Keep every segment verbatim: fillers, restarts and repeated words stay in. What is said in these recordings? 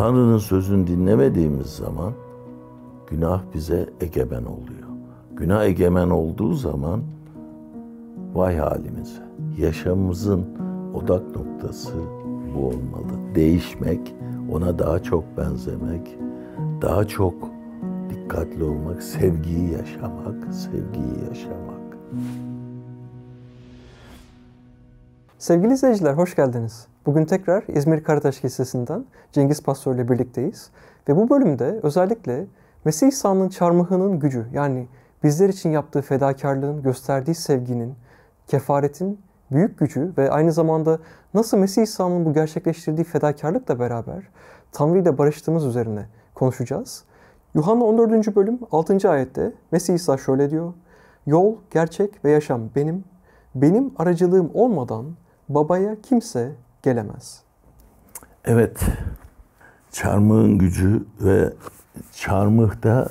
Tanrı'nın sözünü dinlemediğimiz zaman günah bize egemen oluyor. Günah egemen olduğu zaman vay halimize. Yaşamımızın odak noktası bu olmalı. Değişmek, ona daha çok benzemek, daha çok dikkatli olmak, sevgiyi yaşamak, sevgiyi yaşamak. Sevgili izleyiciler, hoş geldiniz. Bugün tekrar İzmir Karataş Kilisesi'nden Cengiz Pastör ile birlikteyiz. Ve bu bölümde özellikle Mesih İsa'nın çarmıhının gücü, yani bizler için yaptığı fedakarlığın, gösterdiği sevginin, kefaretin büyük gücü ve aynı zamanda nasıl Mesih İsa'nın bu gerçekleştirdiği fedakarlıkla beraber Tanrı ile barıştığımız üzerine konuşacağız. Yuhanna on dördüncü bölüm altıncı ayette Mesih İsa şöyle diyor: "Yol, gerçek ve yaşam benim. Benim aracılığım olmadan babaya kimse gelemez." Evet, çarmıhın gücü ve çarmıhta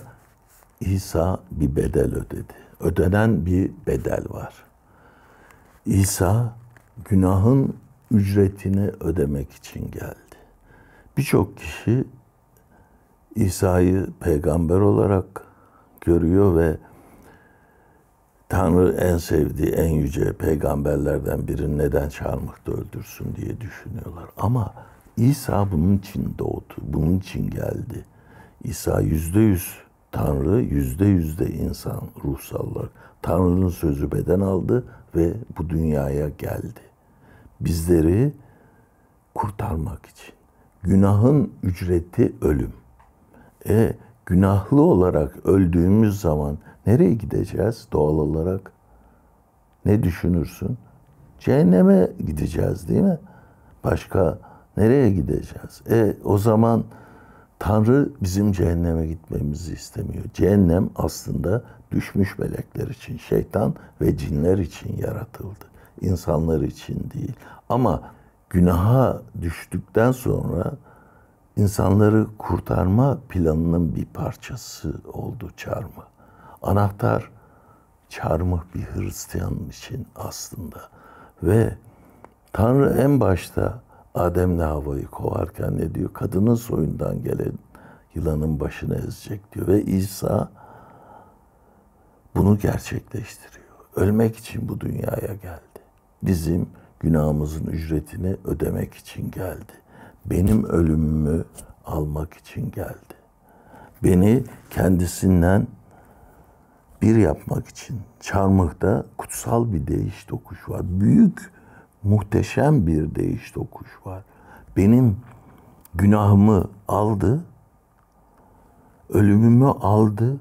İsa bir bedel ödedi. Ödenen bir bedel var. İsa günahın ücretini ödemek için geldi. Birçok kişi İsa'yı peygamber olarak görüyor ve Tanrı en sevdiği, en yüce peygamberlerden birini neden çarmıhta öldürsün diye düşünüyorlar. Ama İsa bunun için doğdu, bunun için geldi. İsa yüzde yüz Tanrı, yüzde yüz de insan ruhsal olarak. Tanrı'nın sözü beden aldı ve bu dünyaya geldi. Bizleri kurtarmak için. Günahın ücreti ölüm. E günahlı olarak öldüğümüz zaman nereye gideceğiz doğal olarak? Ne düşünürsün? Cehenneme gideceğiz, değil mi? Başka nereye gideceğiz? E o zaman Tanrı bizim cehenneme gitmemizi istemiyor. Cehennem aslında düşmüş melekler için, şeytan ve cinler için yaratıldı. İnsanlar için değil. Ama günaha düştükten sonra insanları kurtarma planının bir parçası oldu çarmıh. Anahtar çarmıh bir Hristiyan için aslında. Ve Tanrı en başta Adem'le Havva'yı kovarken ne diyor? Kadının soyundan gelen yılanın başını ezecek diyor. Ve İsa bunu gerçekleştiriyor. Ölmek için bu dünyaya geldi. Bizim günahımızın ücretini ödemek için geldi. Benim ölümümü almak için geldi. Beni kendisinden bir yapmak için. Çarmıhta kutsal bir değiş dokuş var. Büyük, muhteşem bir değiş dokuş var. Benim günahımı aldı, ölümümü aldı,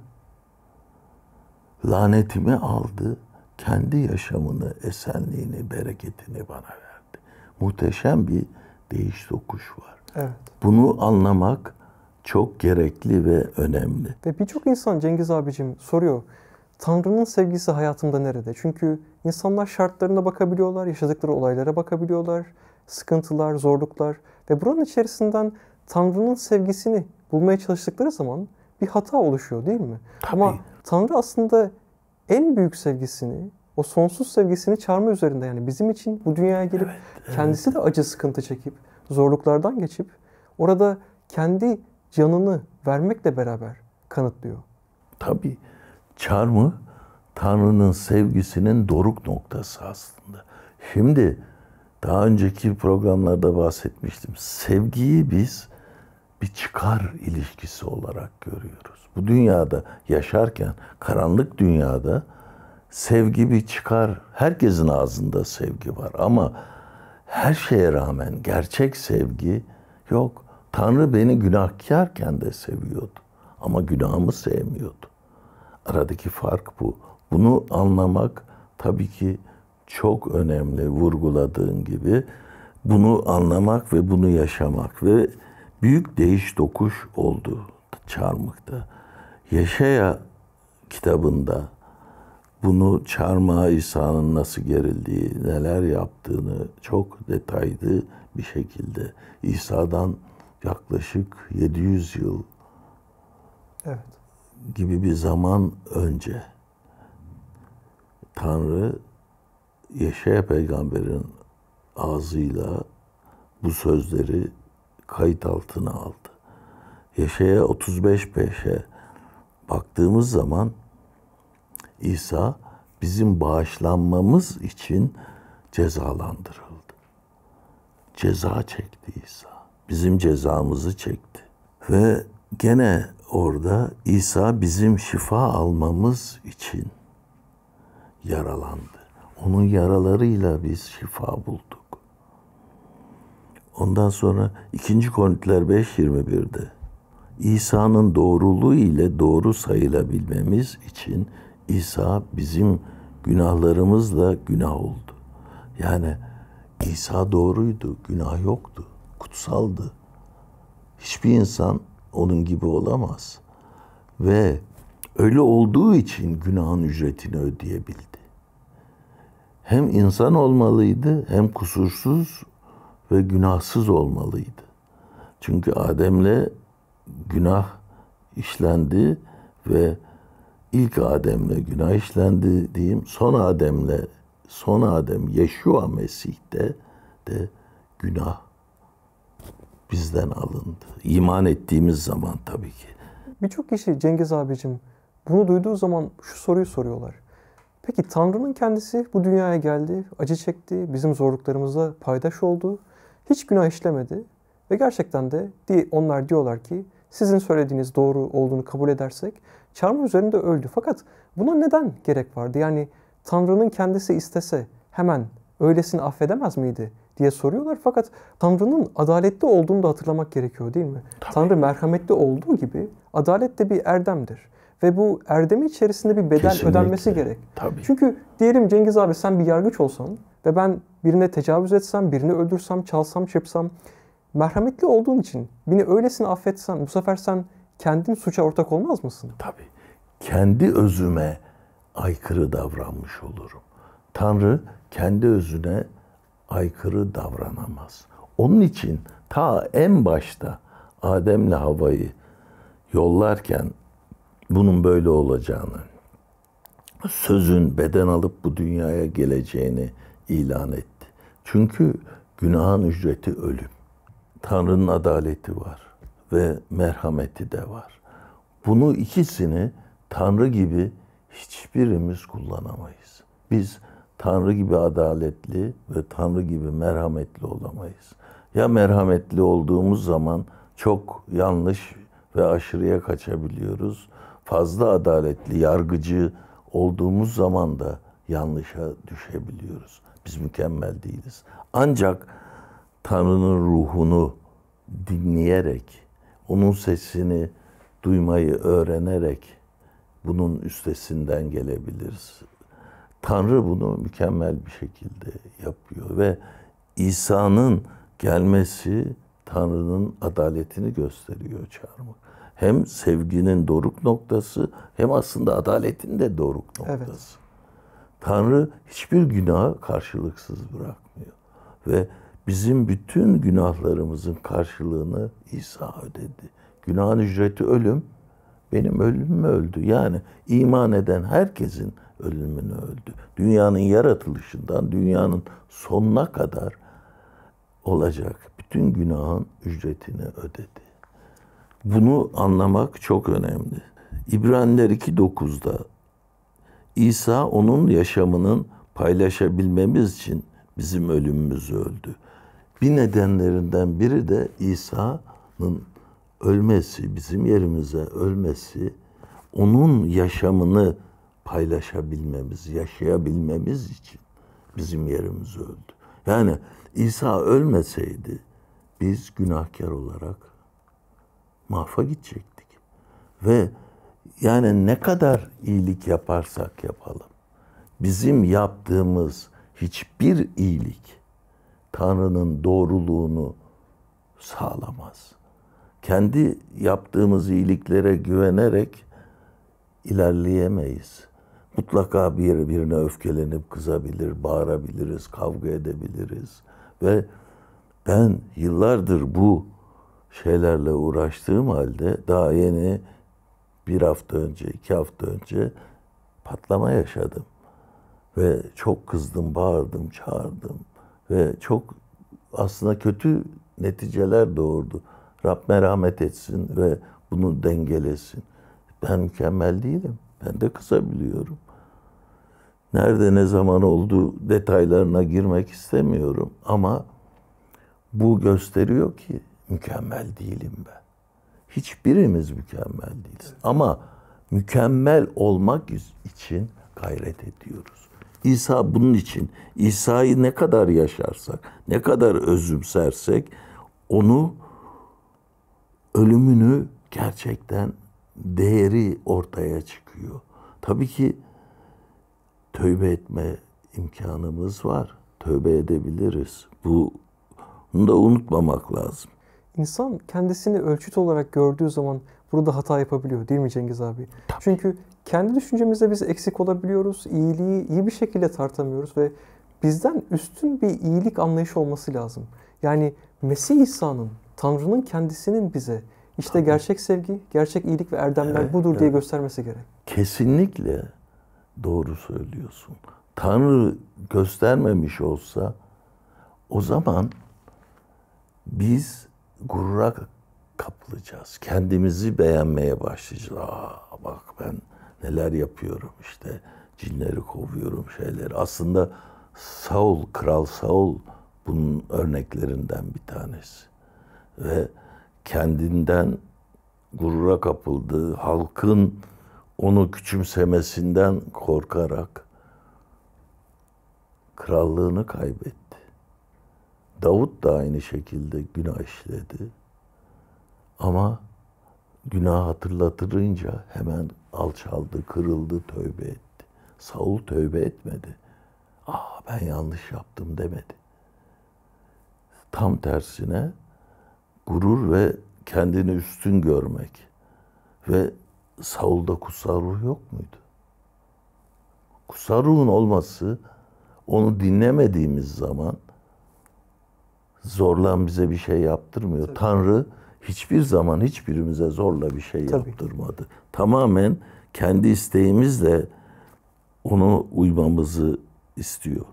lanetimi aldı, kendi yaşamını, esenliğini, bereketini bana verdi. Muhteşem bir değiş dokuş var. Evet. Bunu anlamak çok gerekli ve önemli. Ve birçok insan Cengiz abicim soruyor, Tanrı'nın sevgisi hayatımda nerede? Çünkü insanlar şartlarına bakabiliyorlar, yaşadıkları olaylara bakabiliyorlar, sıkıntılar, zorluklar ve buranın içerisinden Tanrı'nın sevgisini bulmaya çalıştıkları zaman bir hata oluşuyor, değil mi? Tabii. Ama Tanrı aslında en büyük sevgisini, o sonsuz sevgisini çarmıh üzerinde, yani bizim için bu dünyaya gelip, evet, evet, kendisi de acı sıkıntı çekip, zorluklardan geçip orada kendi canını vermekle beraber kanıtlıyor. Tabii. Çarmıh Tanrı'nın sevgisinin doruk noktası aslında. Şimdi daha önceki programlarda bahsetmiştim. Sevgiyi biz bir çıkar ilişkisi olarak görüyoruz. Bu dünyada yaşarken, karanlık dünyada sevgi bir çıkar. Herkesin ağzında sevgi var ama her şeye rağmen gerçek sevgi yok. Tanrı beni günahkarken de seviyordu ama günahımı sevmiyordu. Aradaki fark bu. Bunu anlamak tabii ki çok önemli, vurguladığın gibi. Bunu anlamak ve bunu yaşamak ve büyük değiş dokuş oldu çarmıhta. Yaşaya kitabında bunu çarmıha İsa'nın nasıl gerildiği, neler yaptığını çok detaylı bir şekilde İsa'dan yaklaşık yedi yüz yıl, evet, gibi bir zaman önce Tanrı Yeşaya peygamberin ağzıyla bu sözleri kayıt altına aldı. Yaşaya otuz beş beşe baktığımız zaman İsa bizim bağışlanmamız için cezalandırıldı. Ceza çekti İsa. Bizim cezamızı çekti. Ve gene orada İsa bizim şifa almamız için yaralandı. Onun yaralarıyla biz şifa bulduk. Ondan sonra ikinci Korintiler beş yirmi bir'de İsa'nın doğruluğu ile doğru sayılabilmemiz için İsa bizim günahlarımızla günah oldu. Yani İsa doğruydu, günah yoktu, kutsaldı. Hiçbir insan onun gibi olamaz. Ve öyle olduğu için günahın ücretini ödeyebildi. Hem insan olmalıydı, hem kusursuz ve günahsız olmalıydı. Çünkü Adem'le günah işlendi ve ilk Adem'le günah işlendi diyeyim. Son Adem'le, son Adem Yeşua Mesih'te de günah bizden alındı. İman ettiğimiz zaman tabii ki. Birçok kişi Cengiz abicim bunu duyduğu zaman şu soruyu soruyorlar. Peki Tanrı'nın kendisi bu dünyaya geldi, acı çekti, bizim zorluklarımızla paydaş oldu, hiç günah işlemedi ve gerçekten de onlar diyorlar ki sizin söylediğiniz doğru olduğunu kabul edersek çarmıh üzerinde öldü. Fakat buna neden gerek vardı? Yani Tanrı'nın kendisi istese hemen öylesini affedemez miydi diye soruyorlar. Fakat Tanrı'nın adaletli olduğunu da hatırlamak gerekiyor değil mi? Tabii. Tanrı merhametli olduğu gibi adalet de bir erdemdir. Ve bu erdemi içerisinde bir bedel kesinlikle ödenmesi gerek. Tabii. Çünkü diyelim Cengiz abi sen bir yargıç olsan ve ben birine tecavüz etsem, birini öldürsem, çalsam, çırpsam, merhametli olduğun için beni öylesine affetsen, bu sefer sen kendin suça ortak olmaz mısın? Tabii. Kendi özüme aykırı davranmış olurum. Tanrı kendi özüne aykırı davranamaz. Onun için ta en başta Adem'le Havva'yı yollarken bunun böyle olacağını, sözün beden alıp bu dünyaya geleceğini ilan etti. Çünkü günahın ücreti ölüm. Tanrı'nın adaleti var ve merhameti de var. Bunu ikisini Tanrı gibi hiçbirimiz kullanamayız. Biz Tanrı gibi adaletli ve Tanrı gibi merhametli olamayız. Ya merhametli olduğumuz zaman çok yanlış ve aşırıya kaçabiliyoruz. Fazla adaletli, yargıcı olduğumuz zaman da yanlışa düşebiliyoruz. Biz mükemmel değiliz. Ancak Tanrı'nın ruhunu dinleyerek, onun sesini duymayı öğrenerek bunun üstesinden gelebiliriz. Tanrı bunu mükemmel bir şekilde yapıyor ve İsa'nın gelmesi Tanrı'nın adaletini gösteriyor çarmıh. Hem sevginin doruk noktası hem aslında adaletin de doruk noktası. Evet. Tanrı hiçbir günahı karşılıksız bırakmıyor. Ve bizim bütün günahlarımızın karşılığını İsa ödedi. Günahın ücreti ölüm, benim ölümüm öldü. Yani iman eden herkesin ölümünü öldü. Dünyanın yaratılışından dünyanın sonuna kadar olacak bütün günahın ücretini ödedi. Bunu anlamak çok önemli. İbraniler iki dokuz'da İsa onun yaşamının paylaşabilmemiz için bizim ölümümüzü öldü. Bir nedenlerinden biri de İsa'nın ölmesi, bizim yerimize ölmesi, onun yaşamını paylaşabilmemiz, yaşayabilmemiz için bizim yerimizi öldü. Yani İsa ölmeseydi biz günahkar olarak mahfa gidecektik. Ve yani ne kadar iyilik yaparsak yapalım, bizim yaptığımız hiçbir iyilik Tanrı'nın doğruluğunu sağlamaz. Kendi yaptığımız iyiliklere güvenerek ilerleyemeyiz. Mutlaka bir birine öfkelenip kızabilir, bağırabiliriz, kavga edebiliriz. Ve ben yıllardır bu şeylerle uğraştığım halde daha yeni bir hafta önce, iki hafta önce patlama yaşadım. Ve çok kızdım, bağırdım, çağırdım. Ve çok aslında kötü neticeler doğurdu. Rab merhamet etsin ve bunu dengelesin. Ben mükemmel değilim. Ben de kızabiliyorum. Nerede ne zaman oldu detaylarına girmek istemiyorum. Ama bu gösteriyor ki mükemmel değilim ben. Hiçbirimiz mükemmel değiliz. Ama mükemmel olmak için gayret ediyoruz. İsa bunun için. İsa'yı ne kadar yaşarsak, ne kadar özümsersek onu, ölümünü gerçekten değeri ortaya çıkıyor. Tabii ki tövbe etme imkanımız var. Tövbe edebiliriz. Bu, bunu da unutmamak lazım. İnsan kendisini ölçüt olarak gördüğü zaman burada hata yapabiliyor değil mi Cengiz abi? Tabii. Çünkü kendi düşüncemizde biz eksik olabiliyoruz. İyiliği iyi bir şekilde tartamıyoruz ve bizden üstün bir iyilik anlayışı olması lazım. Yani Mesih İsa'nın, Tanrı'nın kendisinin bize işte Tabii. gerçek sevgi, gerçek iyilik ve erdemler evet, budur evet. diye göstermesi gerek. Kesinlikle doğru söylüyorsun. Tanrı göstermemiş olsa o zaman biz gurura kapılacağız. Kendimizi beğenmeye başlayacağız. Aa, bak ben neler yapıyorum işte. Cinleri kovuyorum şeyleri. Aslında Saul, Kral Saul bunun örneklerinden bir tanesi. Ve kendinden gurura kapıldığı, halkın onu küçümsemesinden korkarak krallığını kaybetti. Davut da aynı şekilde günah işledi. Ama günah hatırlatılınca hemen alçaldı, kırıldı, tövbe etti. Saul tövbe etmedi. Aa ben yanlış yaptım demedi. Tam tersine gurur ve kendini üstün görmek. Ve Saul'da kutsal ruh yok muydu? Kutsal ruhun olması, onu dinlemediğimiz zaman zorla bize bir şey yaptırmıyor. Tabii. Tanrı hiçbir zaman hiçbirimize zorla bir şey Tabii. yaptırmadı. Tamamen kendi isteğimizle onu uymamızı istiyor.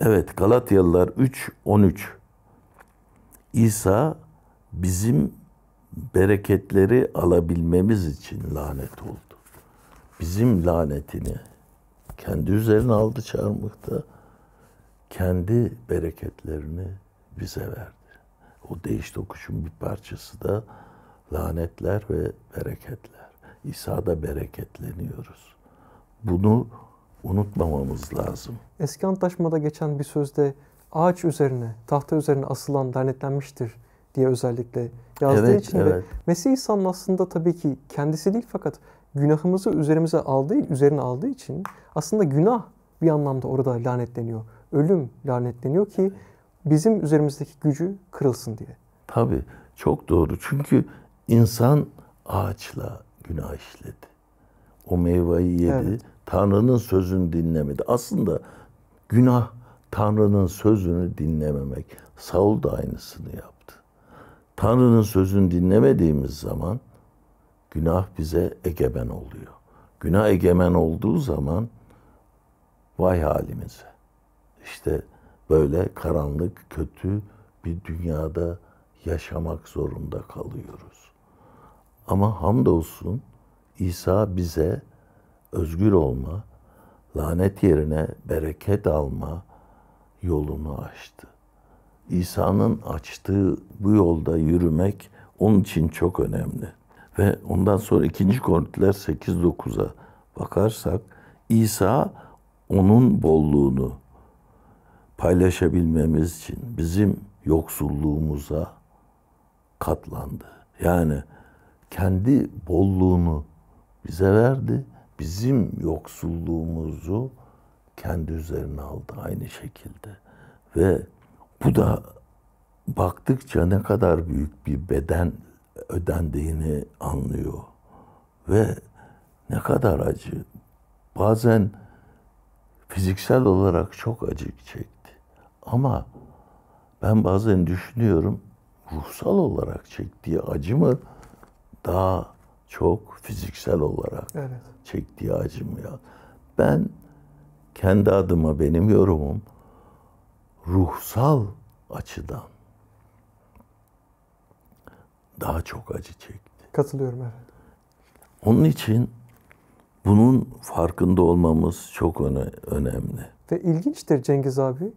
Evet, Galatyalılar üç on üç. İsa bizim bereketleri alabilmemiz için lanet oldu. Bizim lanetini kendi üzerine aldı çarmıhta. Kendi bereketlerini bize verdi. O değiş tokuşun bir parçası da lanetler ve bereketler. İsa'da bereketleniyoruz. Bunu unutmamamız lazım. Eski Antlaşma'da geçen bir sözde ağaç üzerine, tahta üzerine asılan lanetlenmiştir diye özellikle yazdığı evet, için evet. ve Mesih İsa'nın aslında tabii ki kendisi değil fakat günahımızı üzerimize aldığı, üzerine aldığı için aslında günah bir anlamda orada lanetleniyor. Ölüm lanetleniyor ki bizim üzerimizdeki gücü kırılsın diye. Tabii çok doğru. Çünkü insan ağaçla günah işledi. O meyveyi yedi. Evet. Tanrı'nın sözünü dinlemedi. Aslında günah Tanrı'nın sözünü dinlememek. Saul da aynısını yaptı. Tanrı'nın sözünü dinlemediğimiz zaman günah bize egemen oluyor. Günah egemen olduğu zaman vay halimize. İşte böyle karanlık, kötü bir dünyada yaşamak zorunda kalıyoruz. Ama hamdolsun İsa bize özgür olma, lanet yerine bereket alma yolunu açtı. İsa'nın açtığı bu yolda yürümek onun için çok önemli. Ve ondan sonra ikinci Korintiler sekiz dokuza bakarsak İsa onun bolluğunu paylaşabilmemiz için bizim yoksulluğumuza katlandı. Yani kendi bolluğunu bize verdi, bizim yoksulluğumuzu kendi üzerine aldı aynı şekilde. Ve bu da baktıkça ne kadar büyük bir bedel ödendiğini anlıyor. Ve ne kadar acı. Bazen fiziksel olarak çok acı çekti. Ama ben bazen düşünüyorum, ruhsal olarak çektiği acı mı daha çok fiziksel olarak evet. çektiği acı mı ya? Ben kendi adıma benim yorumum ruhsal açıdan daha çok acı çekti. Katılıyorum efendim. Onun için bunun farkında olmamız çok önemli. Ve ilginçtir Cengiz abi.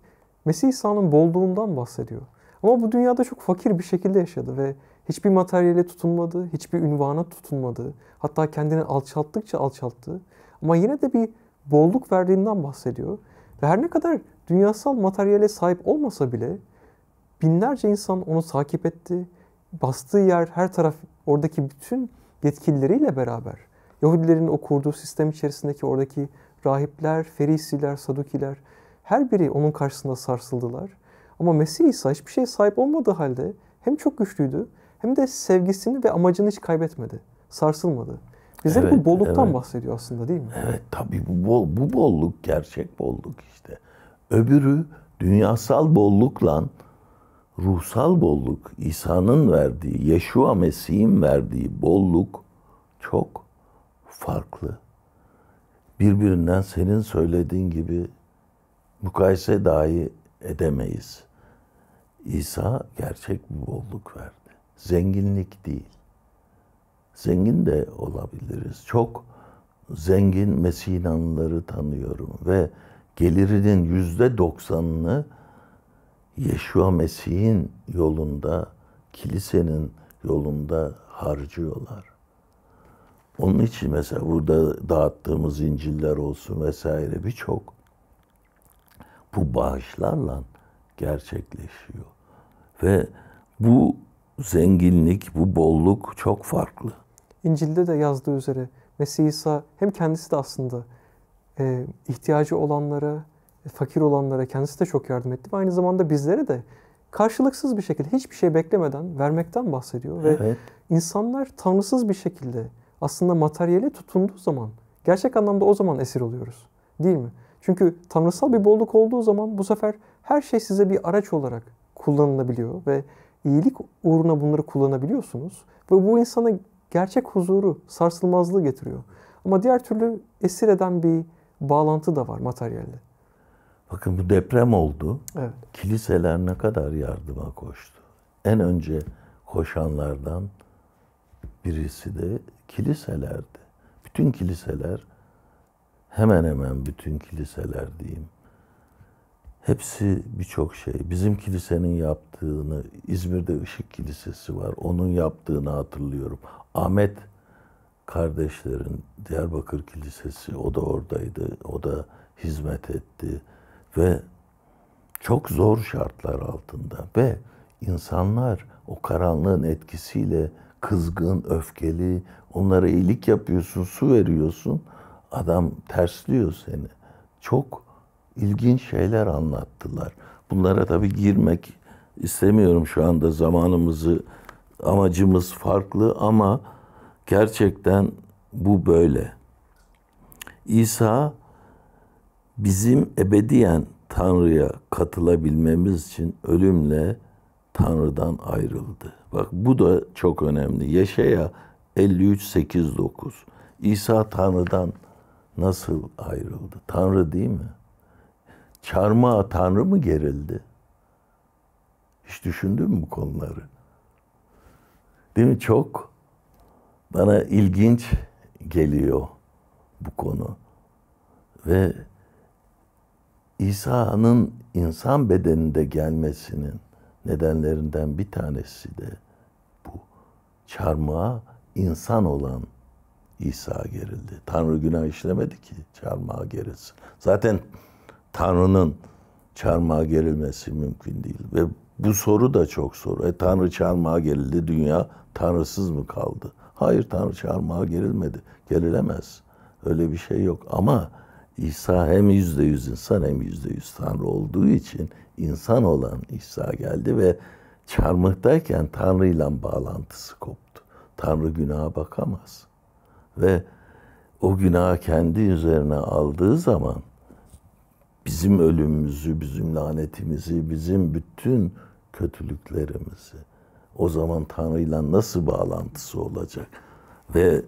Mesih İsa'nın bolluğundan bahsediyor. Ama bu dünyada çok fakir bir şekilde yaşadı ve hiçbir materyale tutunmadı, hiçbir ünvana tutunmadı. Hatta kendini alçalttıkça alçalttı. Ama yine de bir bolluk verdiğinden bahsediyor. Ve her ne kadar dünyasal materyale sahip olmasa bile binlerce insan onu takip etti. Bastığı yer, her taraf, oradaki bütün yetkilileriyle beraber Yahudilerin o kurduğu sistem içerisindeki oradaki rahipler, ferisiler, sadukiler her biri onun karşısında sarsıldılar. Ama Mesih İsa hiçbir şeye sahip olmadığı halde hem çok güçlüydü hem de sevgisini ve amacını hiç kaybetmedi, sarsılmadı. Bize evet, bu bolluktan evet. bahsediyor aslında değil mi? Evet tabii bu, bol, bu bolluk gerçek bolluk işte. Öbürü dünyasal bollukla ruhsal bolluk, İsa'nın verdiği, Yeşua Mesih'in verdiği bolluk çok farklı. Birbirinden senin söylediğin gibi mukayese dahi edemeyiz. İsa gerçek bir bolluk verdi. Zenginlik değil. Zengin de olabiliriz. Çok zengin Mesih inananları tanıyorum ve gelirinin yüzde doksanını Yeşua Mesih'in yolunda, kilisenin yolunda harcıyorlar. Onun için mesela burada dağıttığımız İncil'ler olsun vesaire birçok bu bağışlarla gerçekleşiyor. Ve bu zenginlik, bu bolluk çok farklı. İncil'de de yazdığı üzere Mesih İsa hem kendisi de aslında e, ihtiyacı olanlara, fakir olanlara kendisi de çok yardım etti. Aynı zamanda bizlere de karşılıksız bir şekilde hiçbir şey beklemeden vermekten bahsediyor. Evet. Ve insanlar tanrısız bir şekilde aslında materyale tutunduğu zaman, gerçek anlamda o zaman esir oluyoruz. Değil mi? Çünkü tanrısal bir bolluk olduğu zaman bu sefer her şey size bir araç olarak kullanılabiliyor ve iyilik uğruna bunları kullanabiliyorsunuz. Ve bu insana gerçek huzuru, sarsılmazlığı getiriyor. Ama diğer türlü esir eden bir bağlantı da var materyalle. Bakın bu deprem oldu. Evet. Kiliseler ne kadar yardıma koştu. En önce koşanlardan birisi de kiliselerdi. Bütün kiliseler, hemen hemen bütün kiliseler diyeyim. Hepsi birçok şey. Bizim kilisenin yaptığını, İzmir'de Işık Kilisesi var. Onun yaptığını hatırlıyorum. Ahmet kardeşlerin Diyarbakır Kilisesi, o da oradaydı. O da hizmet etti. Ve çok zor şartlar altında. Ve insanlar o karanlığın etkisiyle kızgın, öfkeli. Onlara iyilik yapıyorsun, su veriyorsun. Adam tersliyor seni. Çok ilginç şeyler anlattılar. Bunlara tabii girmek istemiyorum şu anda zamanımızı. Amacımız farklı ama gerçekten bu böyle. İsa bizim ebediyen Tanrı'ya katılabilmemiz için ölümle Tanrı'dan ayrıldı. Bak bu da çok önemli. Yeşaya elli üç sekiz dokuz. İsa Tanrı'dan nasıl ayrıldı? Tanrı değil mi? Çarmıha Tanrı mı gerildi? Hiç düşündün mü bu konuları? Değil mi? Çok bana ilginç geliyor bu konu. Ve İsa'nın insan bedeninde gelmesinin nedenlerinden bir tanesi de bu. Çarmıha insan olan İsa gerildi. Tanrı günah işlemedi ki çarmıha gerilsin. Zaten Tanrı'nın çarmıha gerilmesi mümkün değil. Ve bu soru da çok soru. E, Tanrı çarmıha gerildi, dünya Tanrısız mı kaldı? Hayır, Tanrı çarmıha gerilmedi. Gerilemez. Öyle bir şey yok. Ama İsa hem yüzde yüz insan hem yüzde yüz Tanrı olduğu için insan olan İsa geldi ve çarmıhtayken Tanrı'yla bağlantısı koptu. Tanrı günaha bakamaz. Ve o günahı kendi üzerine aldığı zaman bizim ölümümüzü, bizim lanetimizi, bizim bütün kötülüklerimizi o zaman Tanrı'yla nasıl bağlantısı olacak? Ve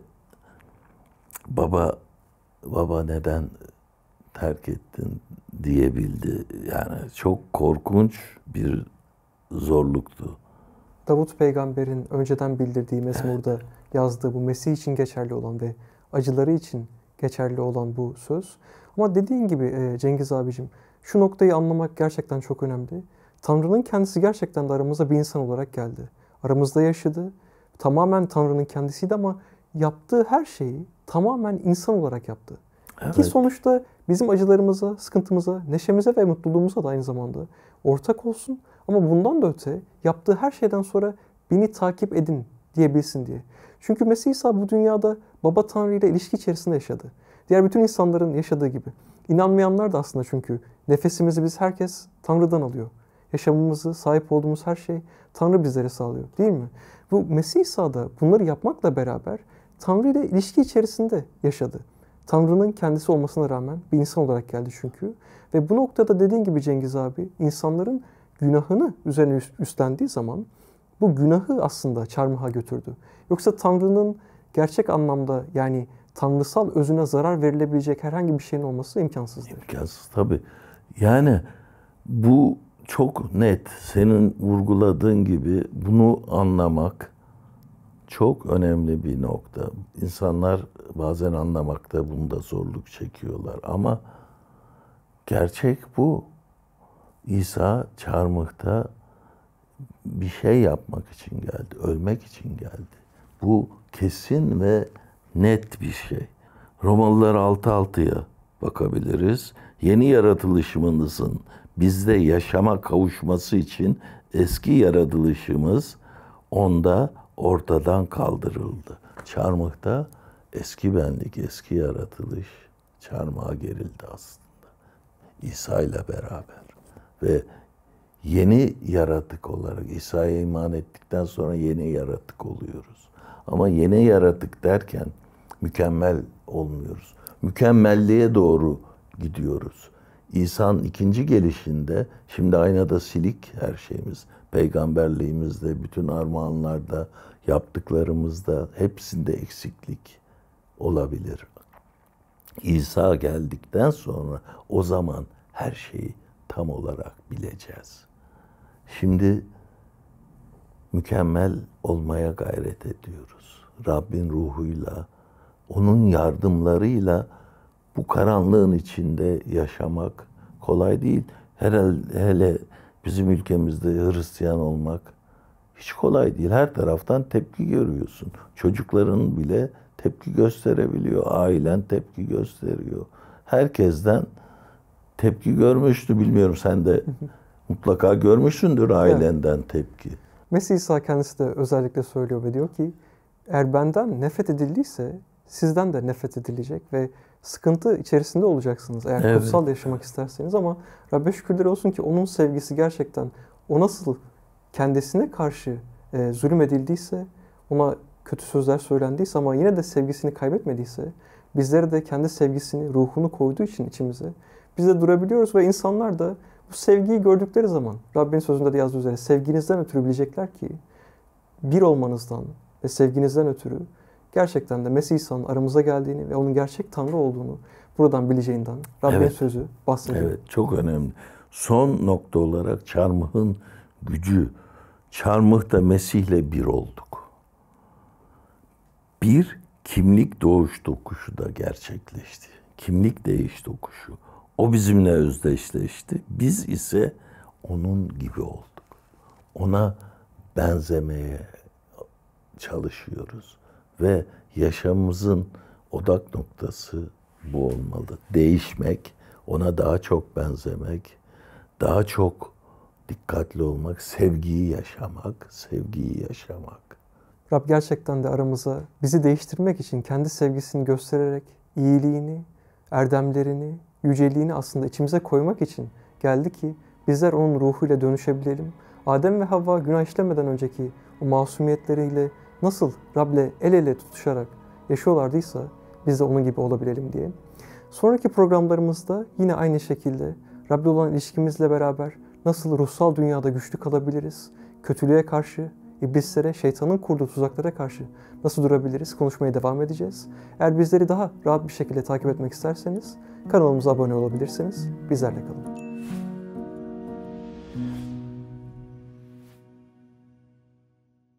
baba baba neden terk ettin diyebildi. Yani çok korkunç bir zorluktu. Davut peygamberin önceden bildirdiği mezmurda yazdığı bu Mesih için geçerli olan ve acıları için geçerli olan bu söz. Ama dediğin gibi Cengiz abicim, şu noktayı anlamak gerçekten çok önemli. Tanrı'nın kendisi gerçekten de aramıza bir insan olarak geldi. Aramızda yaşadı. Tamamen Tanrı'nın kendisiydi ama yaptığı her şeyi tamamen insan olarak yaptı. Evet. Ki sonuçta bizim acılarımıza, sıkıntımıza, neşemize ve mutluluğumuza da aynı zamanda ortak olsun. Ama bundan da öte yaptığı her şeyden sonra beni takip edin diyebilsin diye. Çünkü Mesih İsa bu dünyada Baba Tanrı ile ilişki içerisinde yaşadı. Diğer bütün insanların yaşadığı gibi. İnanmayanlar da aslında, çünkü nefesimizi biz herkes Tanrı'dan alıyor. Yaşamımızı, sahip olduğumuz her şey Tanrı bizlere sağlıyor, değil mi? Bu Mesih İsa da bunları yapmakla beraber Tanrı ile ilişki içerisinde yaşadı. Tanrı'nın kendisi olmasına rağmen bir insan olarak geldi çünkü. Ve bu noktada dediğin gibi Cengiz abi, insanların günahını üzerine üstlendiği zaman bu günahı aslında çarmıha götürdü. Yoksa Tanrı'nın gerçek anlamda, yani tanrısal özüne zarar verilebilecek herhangi bir şeyin olması imkansızdır. İmkansız tabii. Yani bu çok net, senin vurguladığın gibi bunu anlamak çok önemli bir nokta. İnsanlar bazen anlamakta bunda zorluk çekiyorlar ama gerçek bu. İsa çarmıhta bir şey yapmak için geldi, ölmek için geldi. Bu kesin ve net bir şey. Romalılar altı altıya bakabiliriz. Yeni yaratılışımızın bizde yaşama kavuşması için eski yaratılışımız onda ortadan kaldırıldı. Çarmıhta eski benlik, eski yaratılış çarmıha gerildi aslında. İsa ile beraber. Ve yeni yaratık olarak İsa'ya iman ettikten sonra yeni yaratık oluyoruz. Ama yeni yaratık derken mükemmel olmuyoruz. Mükemmelliğe doğru gidiyoruz. İsa'nın ikinci gelişinde, şimdi aynada silik her şeyimiz, peygamberliğimizde, bütün armağanlarda, yaptıklarımızda, hepsinde eksiklik olabilir. İsa geldikten sonra o zaman her şeyi tam olarak bileceğiz. Şimdi mükemmel olmaya gayret ediyoruz. Rabbin ruhuyla, onun yardımlarıyla bu karanlığın içinde yaşamak kolay değil. Herhalde, hele bizim ülkemizde Hristiyan olmak hiç kolay değil. Her taraftan tepki görüyorsun. Çocukların bile tepki gösterebiliyor. Ailen tepki gösteriyor. Herkesten tepki görmüştü. Bilmiyorum, sen de mutlaka görmüşsündür ailenden evet. Tepki. Mesih İsa kendisi de özellikle söylüyor ve diyor ki, eğer benden nefret edildiyse sizden de nefret edilecek ve sıkıntı içerisinde olacaksınız eğer evet. kutsal yaşamak isterseniz. Ama Rabbe şükürler olsun ki onun sevgisi gerçekten, o nasıl kendisine karşı e, zulüm edildiyse, ona kötü sözler söylendiyse ama yine de sevgisini kaybetmediyse, bizlere de kendi sevgisini, ruhunu koyduğu için içimize biz de durabiliyoruz ve insanlar da bu sevgiyi gördükleri zaman, Rabbin sözünde de yazdığı üzere, sevginizden ötürü bilecekler ki bir olmanızdan ve sevginizden ötürü gerçekten de Mesih İsa'nın aramıza geldiğini ve onun gerçek Tanrı olduğunu buradan bileceğinden Rabbin evet. sözü bahsediyor. Evet, çok önemli. Son nokta olarak çarmıhın gücü. Çarmıhta Mesih'le bir olduk. Bir kimlik doğuş dokuşu da gerçekleşti. Kimlik değiş dokuşu. O bizimle özdeşleşti. Biz ise onun gibi olduk. Ona benzemeye çalışıyoruz. Ve yaşamımızın odak noktası bu olmalı. Değişmek, ona daha çok benzemek, daha çok dikkatli olmak, sevgiyi yaşamak, sevgiyi yaşamak. Rab gerçekten de aramıza bizi değiştirmek için kendi sevgisini göstererek iyiliğini, erdemlerini, yüceliğini aslında içimize koymak için geldi ki bizler onun ruhuyla dönüşebilelim. Adem ve Havva günah işlemeden önceki o masumiyetleriyle nasıl Rab'le el ele tutuşarak yaşıyorlardıysa biz de onun gibi olabilelim diye. Sonraki programlarımızda yine aynı şekilde Rab'le olan ilişkimizle beraber nasıl ruhsal dünyada güçlü kalabiliriz, kötülüğe karşı, iblislere, şeytanın kurduğu tuzaklara karşı nasıl durabiliriz konuşmaya devam edeceğiz. Eğer bizleri daha rahat bir şekilde takip etmek isterseniz kanalımıza abone olabilirsiniz. Bizlerle kalın.